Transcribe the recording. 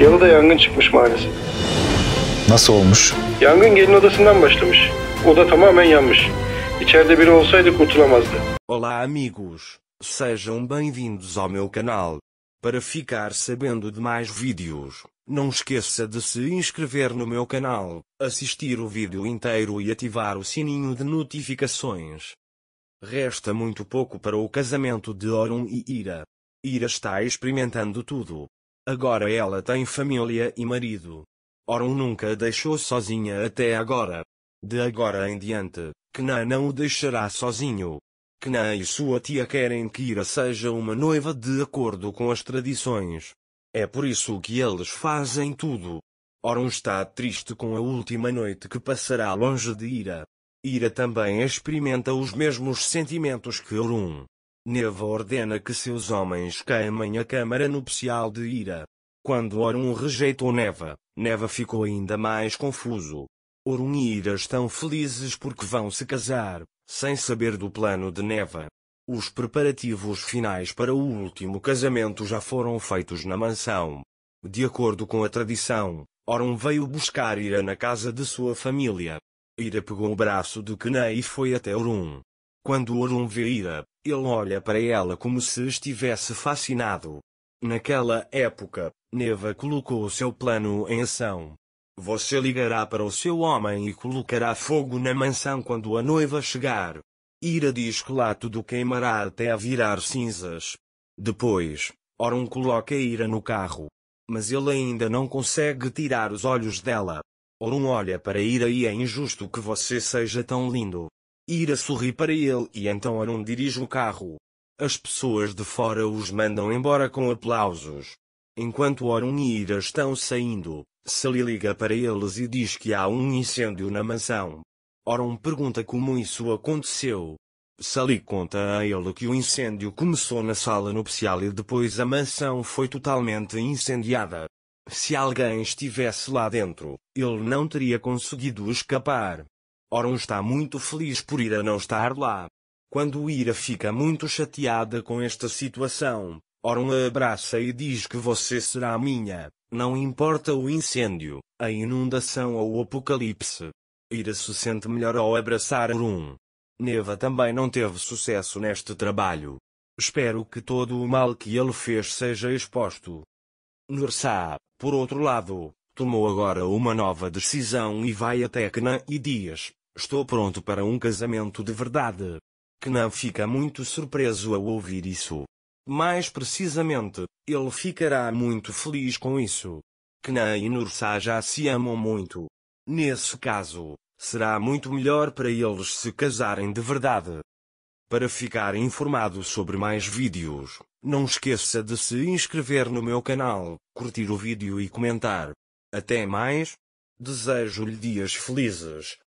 Yanı da yangın çıkmış maalesef. Nasıl olmuş? Yangın gelin odasından başlamış. Oda tamamen yanmış. İçeride biri olsaydı kurtulamazdı. Olá amigos, sejam bem-vindos ao meu canal. Para ficar sabendo de mais vídeos, não esqueça de se inscrever no meu canal, assistir o vídeo inteiro e ativar o sininho de notificações. Resta muito pouco para o casamento de Orhun e Hira. Hira está experimentando tudo. Agora ela tem família e marido. Orhun nunca a deixou sozinha até agora. De agora em diante, Kenan não o deixará sozinho. Kenan e sua tia querem que Hira seja uma noiva de acordo com as tradições. É por isso que eles fazem tudo. Orhun está triste com a última noite que passará longe de Hira. Hira também experimenta os mesmos sentimentos que Orhun. Neva ordena que seus homens queimem a câmara nupcial de Hira. Quando Orhun rejeitou Neva, Neva ficou ainda mais confuso. Orhun e Hira estão felizes porque vão se casar, sem saber do plano de Neva. Os preparativos finais para o último casamento já foram feitos na mansão. De acordo com a tradição, Orhun veio buscar Hira na casa de sua família. Hira pegou o braço de Kenan e foi até Orhun. Quando Orhun vê Hira, ele olha para ela como se estivesse fascinado. Naquela época, Neva colocou seu plano em ação. Você ligará para o seu homem e colocará fogo na mansão quando a noiva chegar. Hira diz que lá tudo queimará até virar cinzas. Depois, Orhun coloca Hira no carro. Mas ele ainda não consegue tirar os olhos dela. Orhun olha para Hira e é injusto que você seja tão lindo. Hira sorri para ele e então Orhun dirige o carro. As pessoas de fora os mandam embora com aplausos. Enquanto Orhun e Hira estão saindo, Salih liga para eles e diz que há um incêndio na mansão. Orhun pergunta como isso aconteceu. Salih conta a ele que o incêndio começou na sala nupcial e depois a mansão foi totalmente incendiada. Se alguém estivesse lá dentro, ele não teria conseguido escapar. Orhun está muito feliz por Hira não estar lá. Quando Hira fica muito chateada com esta situação, Orhun a abraça e diz que você será minha, não importa o incêndio, a inundação ou o apocalipse. Hira se sente melhor ao abraçar Orhun. Neva também não teve sucesso neste trabalho. Espero que todo o mal que ele fez seja exposto. Nursah, por outro lado, tomou agora uma nova decisão e vai até Kenan e diz: estou pronto para um casamento de verdade. Kenan fica muito surpreso ao ouvir isso. Mais precisamente, ele ficará muito feliz com isso. Kenan e Nursah já se amam muito. Nesse caso, será muito melhor para eles se casarem de verdade. Para ficar informado sobre mais vídeos, não esqueça de se inscrever no meu canal, curtir o vídeo e comentar. Até mais. Desejo-lhe dias felizes,